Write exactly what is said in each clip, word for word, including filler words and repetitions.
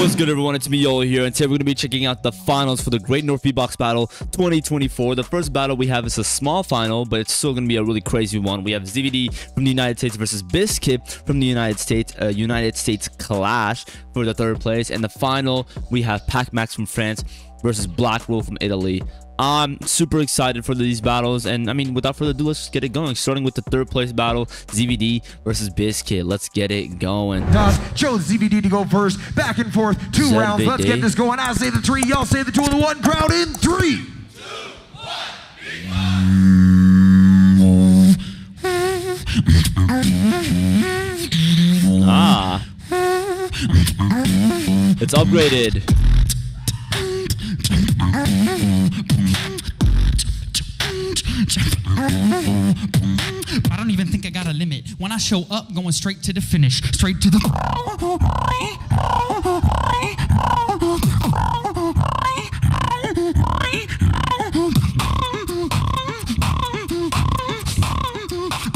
What's good, everyone? It's me, Yolo, here, and today we're going to be checking out the finals for the Great North B-Box Battle twenty twenty-four. The first battle we have is a small final, but it's still going to be a really crazy one. We have Z V D from the United States versus Bizkit from the United States, uh, United States clash for the third place. And the final, we have Pacmax from France versus Blackroll from Italy. I'm super excited for these battles, and I mean, without further ado, let's just get it going. Starting with the third place battle, Z V D versus Bizkit. Let's get it going. Does chose Z V D to go first. Back and forth, two Z V D. Rounds. Let's get this going. I say the three, y'all say the two and the one. Crowd in three. Two, one, ah, it's upgraded. I don't even think I got a limit. When I show up, going straight to the finish, straight to the.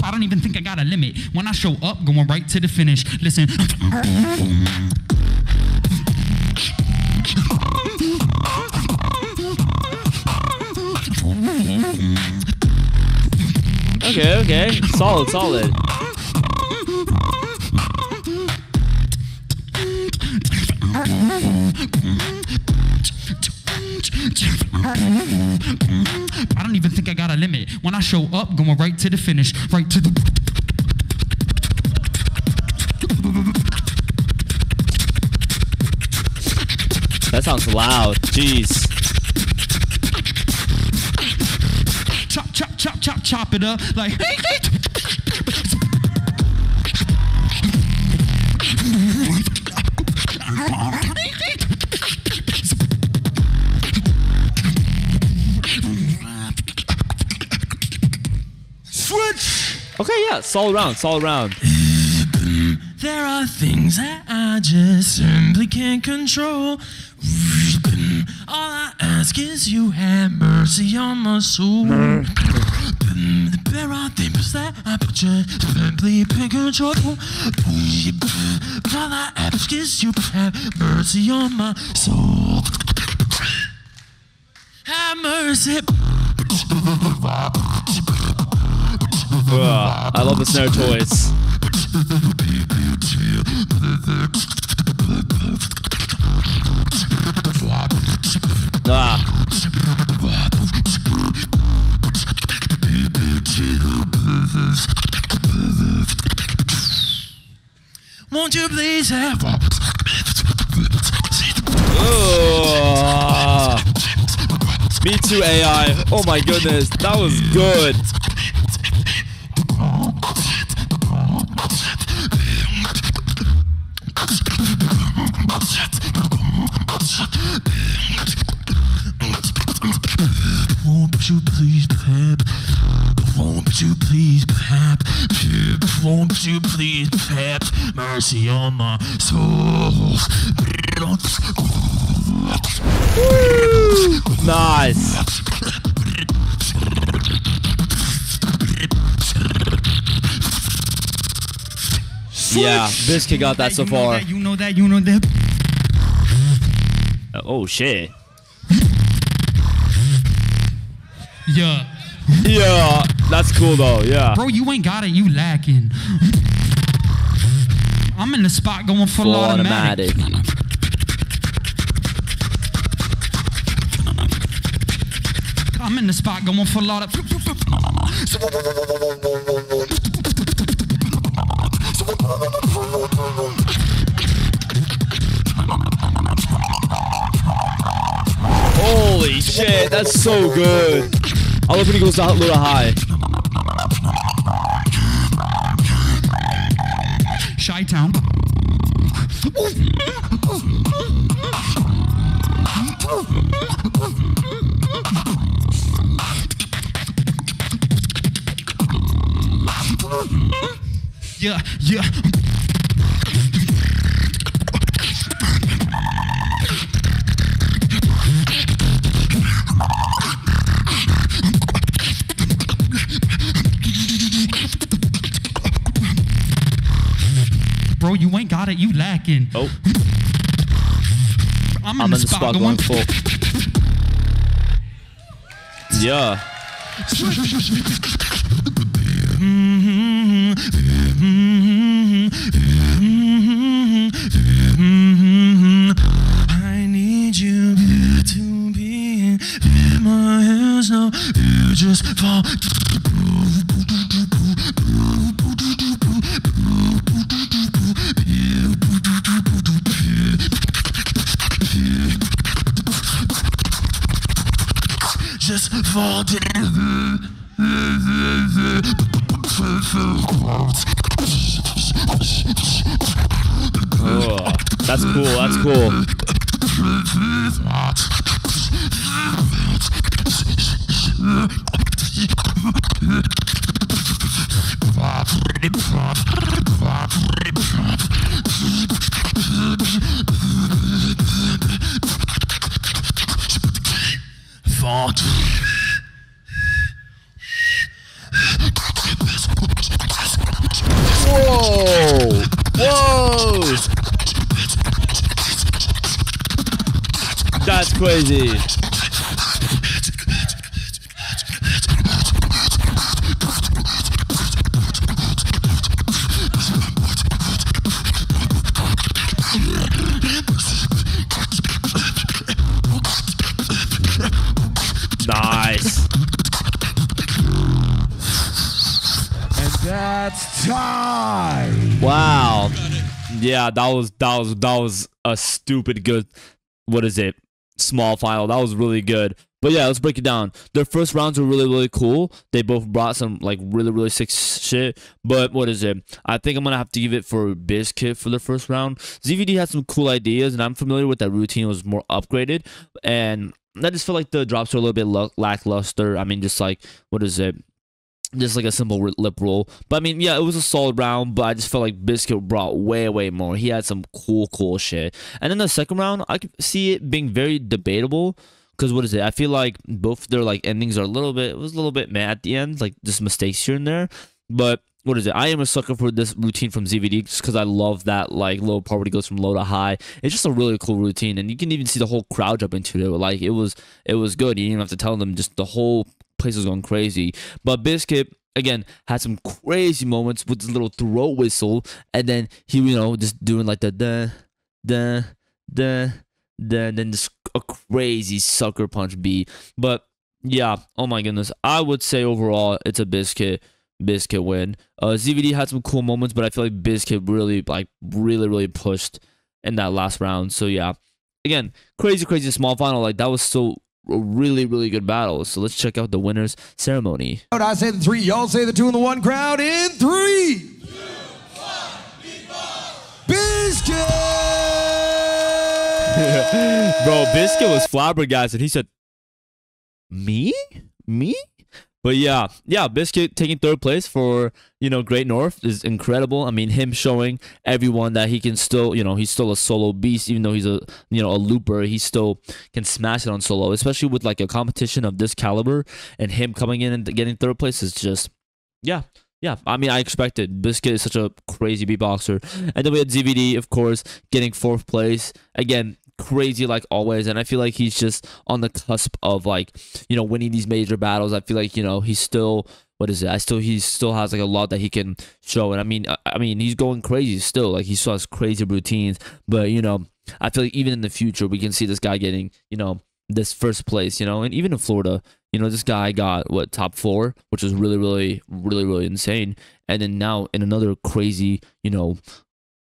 I don't even think I got a limit. When I show up, going right to the finish. Listen. Okay, okay. Solid, solid. I don't even think I got a limit. When I show up, going right to the finish, right to the... That sounds loud. Jeez. Chop, chop, chop, chop, chop it up. Like. Switch. Okay, yeah. Solid round. Solid round. There are things that I just simply can't control. All I ask is you have mercy on my soul. There are things that I just simply can't control. All I ask is you have mercy on my soul. Have mercy. Wow, I love the snare toys. Ah. Won't you please have? Oh. Me too, A I. Oh my goodness, that was good. Won't you please pep? Won't you please pep? Won't you please pep? Mercy on my soul. Woo! Nice. Yeah, Bizkit got that so far. You know that, you know that. Oh shit. Yeah. Yeah. That's cool though. Yeah. Bro, you ain't got it. You lacking. I'm in the spot going full, full automatic. automatic. I'm in the spot going full automatic. Holy shit. That's so good. I love when he goes out a little high. Chi-Town. Yeah, yeah. Bro, you ain't got it. You lacking. Oh. I'm, I'm in the spot, spot going for. Yeah. I need you to be in my hands now. You just fall. Fall to oh, that's cool, that's cool. Fall to that's crazy. Nice. And that's time. Wow. Yeah, that was that was that was a stupid good. What is it? Small final. That was really good. But yeah, let's break it down. Their first rounds were really, really cool. They both brought some like really, really sick shit. But what is it? I think I'm gonna have to give it for Bizkit for the first round. Z V D had some cool ideas, and I'm familiar with that routine. It was more upgraded, and I just feel like the drops were a little bit lackluster. I mean, just like what is it? Just like a simple lip roll. But I mean, yeah, it was a solid round, but I just felt like Bizkit brought way, way more. He had some cool, cool shit. And then the second round, I could see it being very debatable. Because what is it? I feel like both their like endings are a little bit, it was a little bit meh at the end. Like just mistakes here and there. But what is it? I am a sucker for this routine from Z V D just because I love that like low part where it goes from low to high. It's just a really cool routine. And you can even see the whole crowd jump into it. Like it was, it was good. You didn't even have to tell them, just the whole place was going crazy. But Bizkit again had some crazy moments with this little throat whistle, and then he, you know, just doing like the da da da da, then just a crazy sucker punch beat. But yeah, oh my goodness, I would say overall it's a Bizkit Bizkit win. uh Z V D had some cool moments, but I feel like Bizkit really like really really pushed in that last round. So yeah, again, crazy crazy small final. Like that was so a really, really good battle. So let's check out the winner's ceremony. I say the three, y'all say the two and the one. Crowd in three, two, one, B-Box. Bizkit! Bro, Bizkit was flabbergasted. He said, me? Me? But yeah, yeah, Bizkit taking third place for, you know, Great North is incredible. I mean, him showing everyone that he can still, you know, he's still a solo beast, even though he's a, you know, a looper, he still can smash it on solo, especially with like a competition of this caliber, and him coming in and getting third place is just, yeah. Yeah, I mean, I expected. Bizkit is such a crazy beatboxer. And then we had Z V D, of course, getting fourth place. Again, crazy like always. And I feel like he's just on the cusp of like, you know, winning these major battles. I feel like, you know, he's still, what is it? I still, he still has like a lot that he can show. And I mean, I, I mean, he's going crazy still. Like he still has crazy routines. But, you know, I feel like even in the future, we can see this guy getting, you know, this first place, you know, and even in Florida, you know, this guy got what, top four, which is really, really, really, really insane. And then now in another crazy, you know,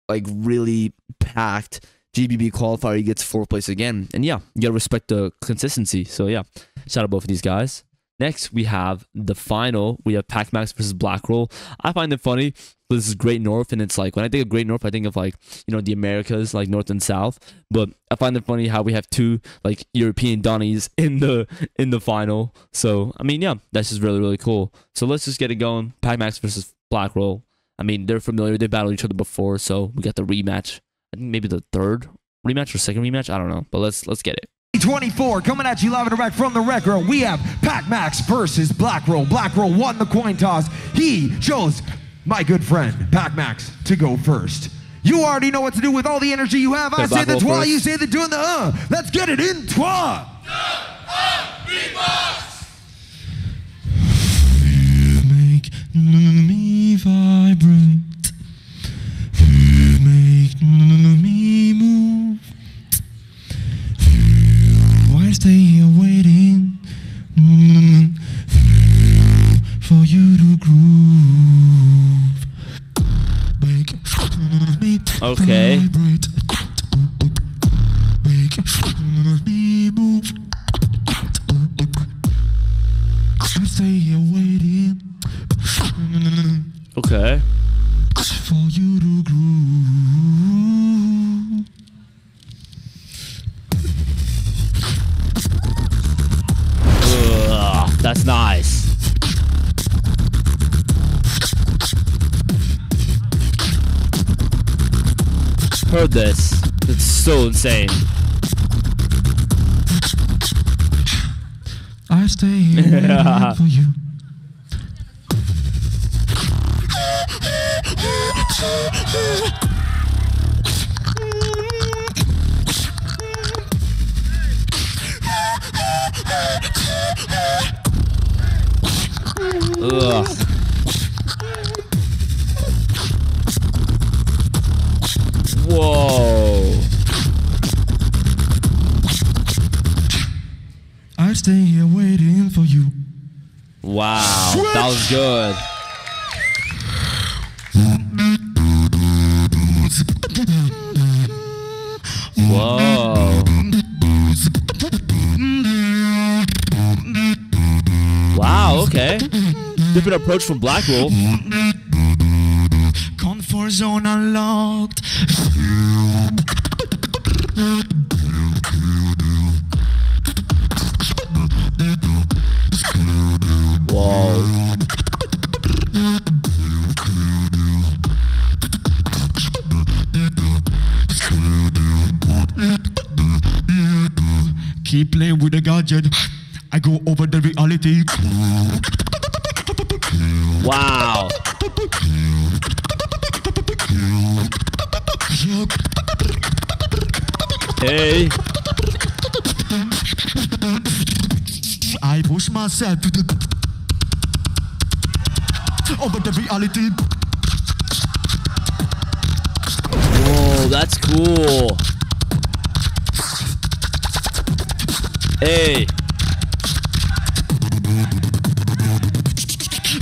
like really packed G B B qualifier, he gets fourth place again. And yeah, you gotta respect the consistency. So yeah, shout out both of these guys. Next, we have the final. We have Pacmax versus Blackroll. I find it funny. This is Great North, and it's like when I think of Great North, I think of like, you know, the Americas, like North and South. But I find it funny how we have two like European Donnies in the in the final. So I mean, yeah, that's just really really cool. So let's just get it going. Pacmax versus Blackroll. I mean, they're familiar. They battled each other before, so we got the rematch. I think maybe the third rematch or second rematch. I don't know, but let's let's get it. twenty-four coming at you live and direct from the Rec Room. We have Pacmax versus Blackroll. Blackroll won the coin toss. He chose my good friend Pacmax to go first. You already know what to do with all the energy you have. I say the twa, you say the doing the uh. Let's get it in twa. You make me vibrant. You make me move. Why stay here waiting for you to groove? Make me okay. vibrant. Make me move. I stay here waiting. Okay. For you to groove. Ugh, that's nice. Heard this. It's so insane. I stay here yeah. for you. Ugh. Whoa. I stay here waiting for you. Wow, switch. That was good. Whoa. Wow, okay. Different approach from Blackroll. Comfort zone unlocked. Whoa. Keep playing with the gadget. I go over the reality. Wow. Hey. I push myself to the over the reality. Whoa, that's cool. Hey.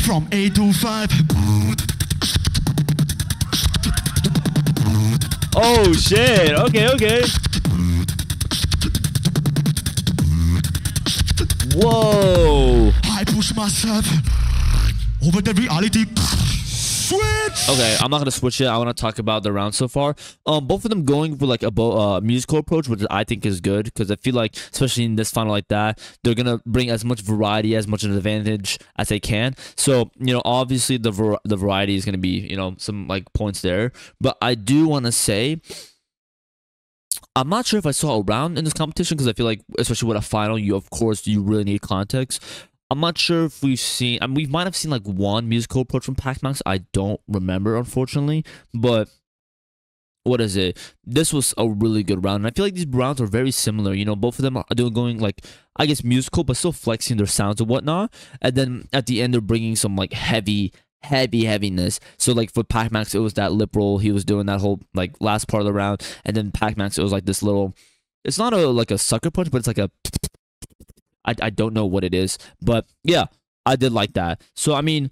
From eight to five. Oh shit, okay, okay. Whoa. I push myself over the reality. Switch! Okay, I'm not gonna switch it. I wanna talk about the round so far. Um, both of them going for like a uh, musical approach, which I think is good, because I feel like, especially in this final like that, they're gonna bring as much variety, as much an advantage as they can. So, you know, obviously the var the variety is gonna be, you know, some like points there. But I do wanna say, I'm not sure if I saw a round in this competition, because I feel like, especially with a final, you of course you really need context. I'm not sure if we've seen, I mean, we might have seen like one musical approach from Pacmax. I don't remember, unfortunately, but what is it? This was a really good round. And I feel like these rounds are very similar. You know, both of them are doing going like, I guess, musical, but still flexing their sounds and whatnot. And then at the end, they're bringing some like heavy, heavy heaviness. So like for Pacmax, it was that lip roll. He was doing that whole like last part of the round. And then Pacmax, it was like this little, it's not a like a sucker punch, but it's like a, I, I don't know what it is, but yeah, I did like that. So, I mean,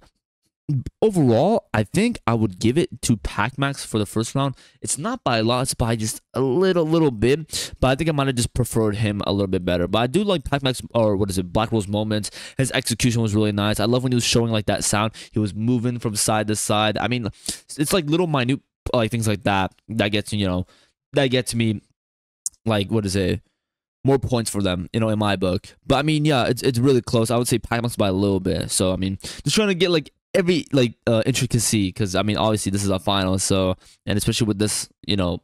overall, I think I would give it to Pacmax for the first round. It's not by a lot, it's by just a little, little bit, but I think I might have just preferred him a little bit better. But I do like Pacmax, or what is it, Blackroll's moments. His execution was really nice. I love when he was showing like that sound. He was moving from side to side. I mean, it's like little minute like things like that that gets, you know, that gets me like, what is it? More points for them, you know, in my book. But I mean, yeah, it's it's really close. I would say Pacmax by a little bit. So I mean, just trying to get like every like uh, intricacy, because I mean, obviously this is a final, so and especially with this, you know,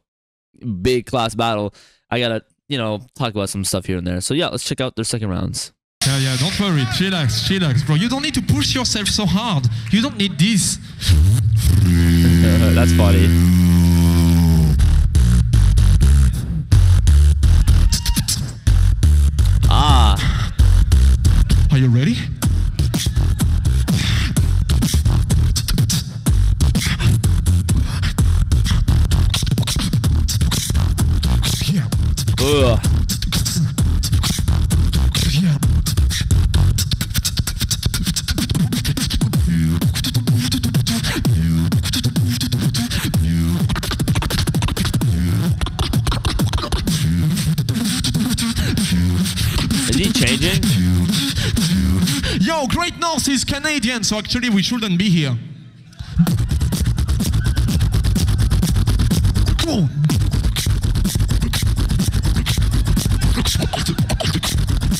big class battle, I gotta, you know, talk about some stuff here and there. So yeah, let's check out their second rounds. Yeah, yeah, don't worry, chillax, chillax, bro. You don't need to push yourself so hard. You don't need this. That's funny. Are you ready? Ugh. Is he changing? Yo, Great North is Canadian, so actually we shouldn't be here. Whoa.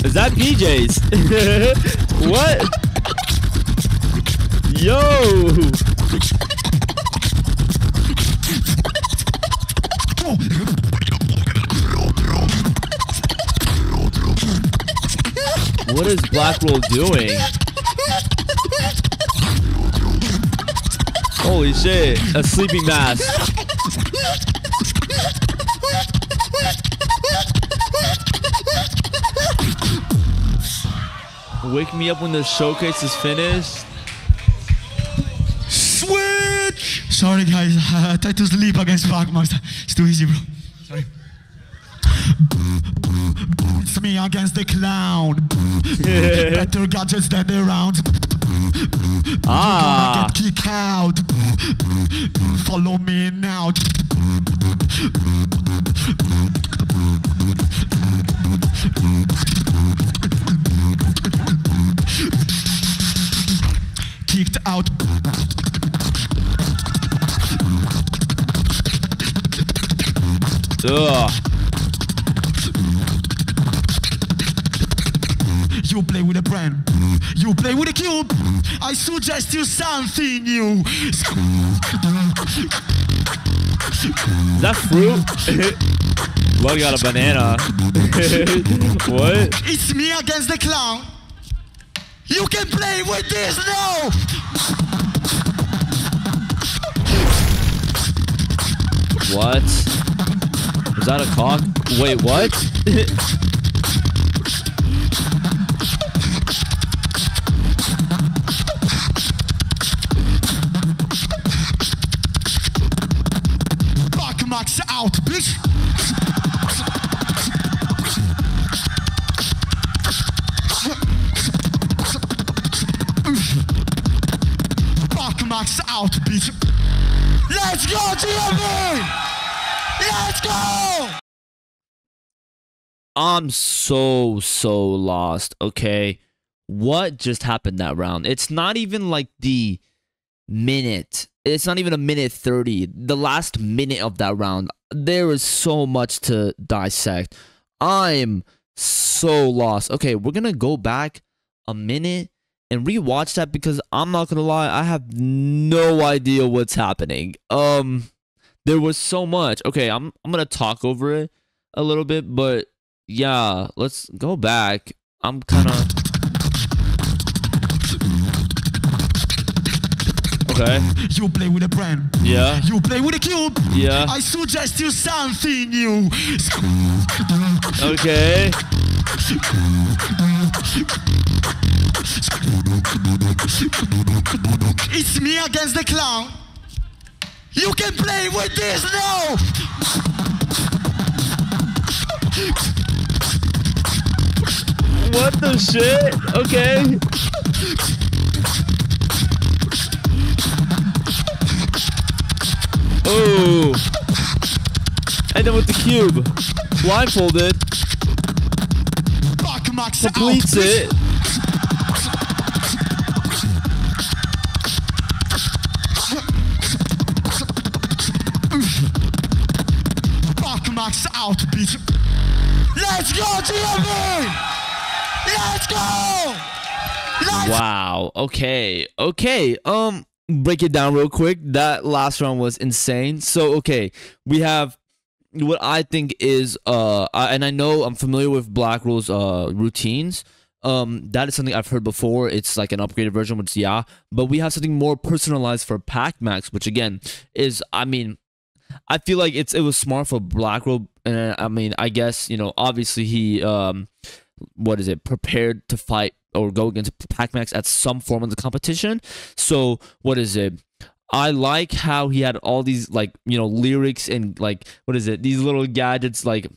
Is that B J's? What? Yo! What is Blackroll doing? Holy shit, a sleeping mask. Wake me up when the showcase is finished. Switch! Sorry guys, I uh, tried to sleep against Pacmax. It's too easy, bro. Sorry. It's me against the clown. Better gadgets than the round. Ah. Get kicked out. Follow me now. Kicked out. Ugh. You play with a brand. You play with a cube. I suggest you something new. Is that fruit? Well, I got a banana. What? It's me against the clown. You can play with this now! What? Is that a cock? Wait, what? Pacmax out, bitch! Pacmax out, bitch. Let's go, G M B! Let's go! I'm so, so lost, okay? What just happened that round? It's not even like the minute. It's not even a minute thirty. The last minute of that round. There is so much to dissect. I'm so lost. Okay, we're gonna go back a minute and rewatch that because I'm not gonna lie, I have no idea what's happening. Um, there was so much. Okay, I'm I'm gonna talk over it a little bit, but yeah, let's go back. I'm kind of okay. You play with a brand. Yeah. You play with a cube. Yeah. I suggest you something new. Okay. It's me against the clown. You can play with this now. What the shit? Okay. Oh. And then with the cube, blindfolded. Pacmax completes it. Pacmax out, bitch. Let's go, G M B! Let's go! Let's wow. Okay. Okay. Um, break it down real quick. That last round was insane. So, okay, we have what I think is, uh, I, and I know I'm familiar with Blackroll's uh, routines. Um, that is something I've heard before. It's like an upgraded version, which, yeah. But we have something more personalized for Pacmax, which, again, is, I mean, I feel like it's it was smart for Blackroll. And I mean, I guess, you know, obviously he um, what is it, prepared to fight or go against Pacmax at some form of the competition. So what is it? I like how he had all these, like, you know, lyrics and, like, what is it? These little gadgets, like,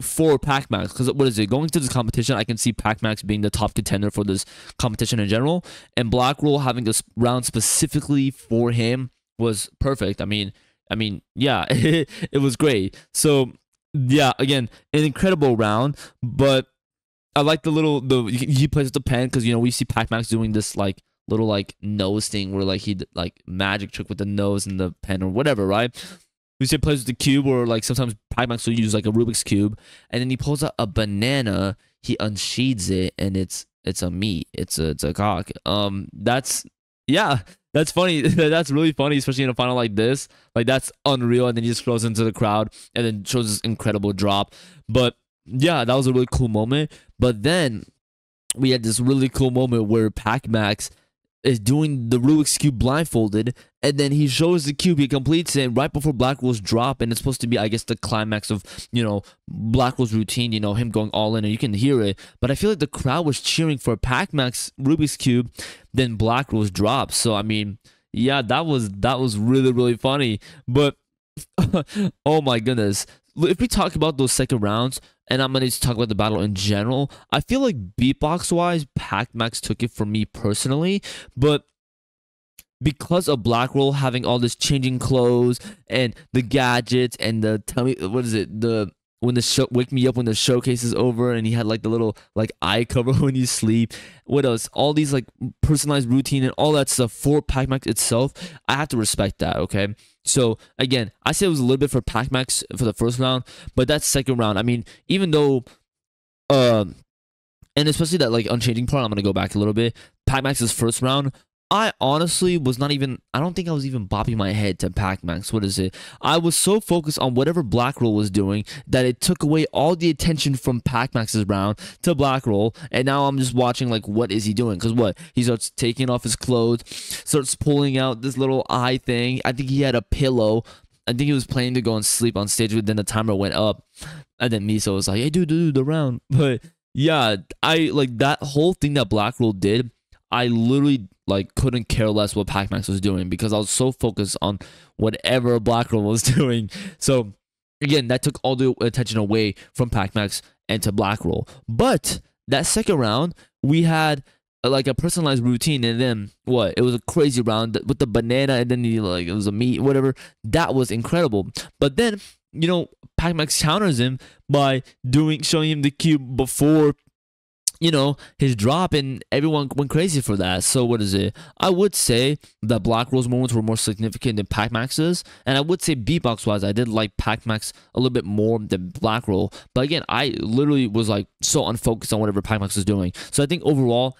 for Pacmax. Because, what is it? Going to this competition, I can see Pacmax being the top contender for this competition in general. And Blackroll having this round specifically for him was perfect. I mean, I mean, yeah, it was great. So, yeah, again, an incredible round. But I like the little, the he plays with the pen because, you know, we see Pacmax doing this, like, little like nose thing where like he did, like magic trick with the nose and the pen or whatever, right? We say plays with the cube, or like sometimes Pacmax will use like a Rubik's cube, and then he pulls out a banana, he unsheathes it, and it's it's a meat, it's a it's a cock. Um, that's yeah, that's funny. That's really funny, especially in a final like this. Like that's unreal, and then he just throws into the crowd and then shows this incredible drop. But yeah, that was a really cool moment. But then we had this really cool moment where Pacmax is doing the Rubik's Cube blindfolded, and then he shows the cube, he completes it right before Blackroll's drop, and it's supposed to be, I guess, the climax of, you know, Blackroll's routine, you know, him going all in, and you can hear it, but I feel like the crowd was cheering for Pacmax Rubik's Cube, then Blackroll's drop, so, I mean, yeah, that was, that was really, really funny, but, oh my goodness, if we talk about those second rounds, and I'm going to talk about the battle in general, I feel like beatbox-wise, Pacmax took it from me personally. But because of Blackroll having all this changing clothes and the gadgets and the, tell me, what is it? The, when the show, wake me up when the showcase is over, and he had like the little like eye cover when you sleep. What else? All these like personalized routine and all that stuff for Pacmax itself. I have to respect that, okay? So, again, I say it was a little bit for Pacmax for the first round, but that second round, I mean, even though, um, and especially that, like, unchanging part, I'm going to go back a little bit, Pacmax's first round, I honestly was not even, I don't think I was even bopping my head to Pacmax, what is it? I was so focused on whatever Blackroll was doing that it took away all the attention from Pacmax's round to Blackroll, and now I'm just watching, like, what is he doing? Because what? He starts taking off his clothes, starts pulling out this little eye thing. I think he had a pillow. I think he was planning to go and sleep on stage, but then the timer went up, and then Miso was like, hey, dude, dude, the round. But, yeah, I, like, that whole thing that Blackroll did, I literally, like, couldn't care less what Pacmax was doing because I was so focused on whatever Blackroll was doing. So, again, that took all the attention away from Pacmax and to Blackroll. But that second round, we had, like, a personalized routine, and then, what, it was a crazy round with the banana, and then, you know, like, it was a meat, whatever. That was incredible. But then, you know, Pacmax counters him by doing showing him the cube before, you know, his drop, and everyone went crazy for that. So what is it? I would say that Blackroll's moments were more significant than Pacmax's, and I would say beatbox wise, I did like Pacmax a little bit more than Blackroll. But again, I literally was like so unfocused on whatever Pacmax was doing. So I think overall,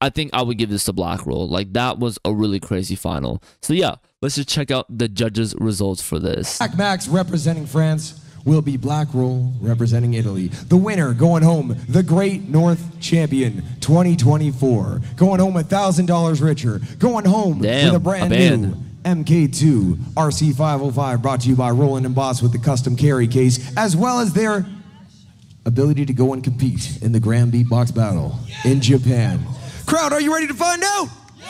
I think I would give this to Blackroll. Like that was a really crazy final. So yeah, let's just check out the judges' results for this. Pacmax representing France will be Blackroll representing Italy. The winner going home, the Great North Champion twenty twenty-four. Going home one thousand dollars richer. Going home Damn, with a brand a new M K two R C five oh five brought to you by Roland and Boss with the custom carry case, as well as their ability to go and compete in the Grand Beatbox Battle yeah. in Japan. Crowd, are you ready to find out? Yeah.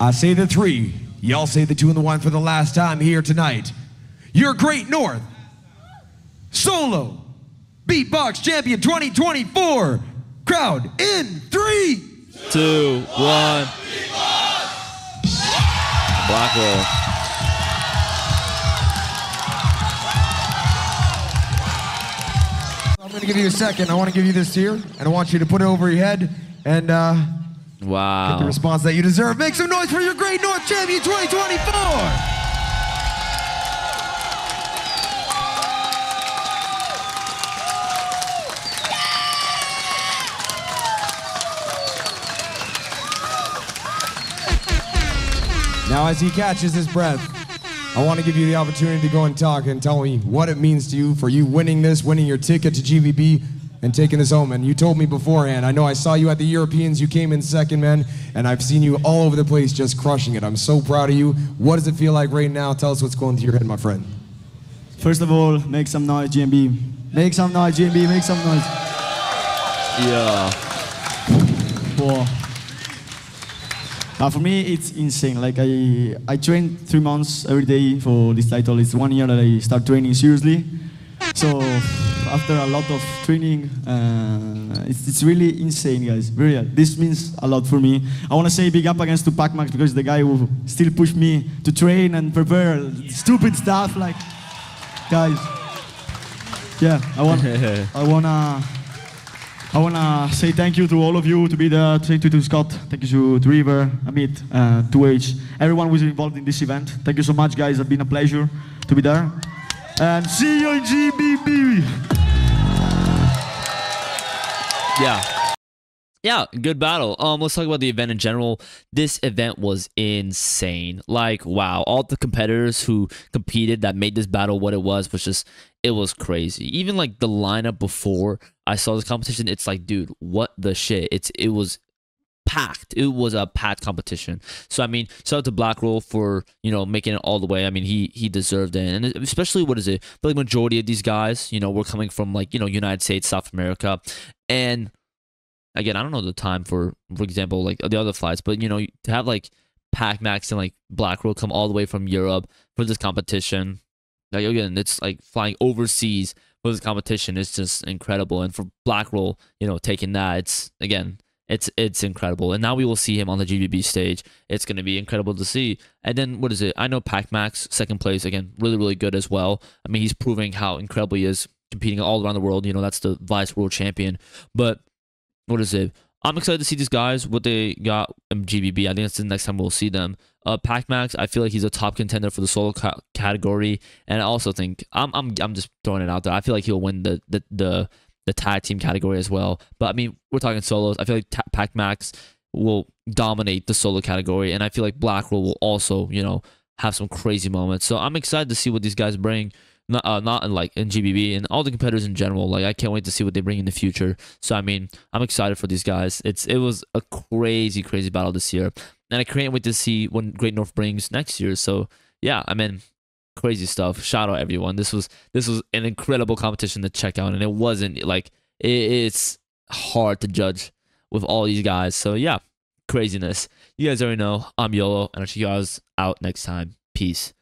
I say the three. Y'all say the two and the one for the last time here tonight. Your Great North Solo Beatbox Champion twenty twenty-four. Crowd in three, two, one. Blackroll. I'm going to give you a second. I want to give you this here, and I want you to put it over your head and uh, wow. get the response that you deserve. Make some noise for your Great North Champion twenty twenty-four. Now, as he catches his breath, I want to give you the opportunity to go and talk and tell me what it means to you for you winning this, winning your ticket to G V B, and taking this home. And you told me beforehand, I know I saw you at the Europeans, you came in second, man, and I've seen you all over the place just crushing it. I'm so proud of you. What does it feel like right now? Tell us what's going through your head, my friend. First of all, make some noise, G M B. Make some noise, G M B, make some noise. Yeah. Wow. Uh, for me, it's insane. Like I, I train three months every day for this title. It's one year that I start training seriously. So after a lot of training, uh, it's, it's really insane, guys. Really, this means a lot for me. I want to say big up against to Pacmax because the guy who still pushed me to train and prepare yeah. stupid stuff. Like, guys, yeah, I want, I wanna. I want to say thank you to all of you, to be there, thank you to Scott, thank you to River, Amit, uh, to H, everyone who is involved in this event. Thank you so much, guys. It's been a pleasure to be there. And see you in G B B! Yeah. Yeah, good battle. Um, let's talk about the event in general. This event was insane. Like, wow. All the competitors who competed that made this battle what it was was just... It was crazy. Even like the lineup before I saw this competition, it's like, dude, what the shit? It's it was packed. It was a packed competition. So I mean, shout out to Blackroll for you know making it all the way. I mean, he he deserved it, and especially what is it? But like majority of these guys, you know, were coming from like you know United States, South America, and again, I don't know the time for for example like the other flights, but you know to have like Pacmax and like Blackroll come all the way from Europe for this competition. Like again, it's like flying overseas for this competition. It's just incredible, and for Blackroll, you know, taking that, it's again, it's it's incredible. And now we will see him on the G B B stage. It's gonna be incredible to see. And then what is it? I know Pacmax, second place again, really really good as well. I mean, he's proving how incredible he is competing all around the world. You know, that's the vice world champion. But what is it? I'm excited to see these guys, what they got in G B B. I think that's the next time we'll see them. Uh, Pacmax, I feel like he's a top contender for the solo ca category, and I also think I'm I'm I'm just throwing it out there. I feel like he'll win the the the, the tag team category as well. But I mean, we're talking solos. I feel like Pacmax will dominate the solo category, and I feel like Blackroll will also you know have some crazy moments. So I'm excited to see what these guys bring. Not, uh, not in like in G B B and all the competitors in general. Like I can't wait to see what they bring in the future. So I mean, I'm excited for these guys. It's it was a crazy, crazy battle this year, and I can't wait to see what Great North brings next year. So yeah, I mean, crazy stuff. Shout out everyone. This was this was an incredible competition to check out, and it wasn't like it, it's hard to judge with all these guys. So yeah, craziness. You guys already know. I'm Yolo, and I'll see you guys out next time. Peace.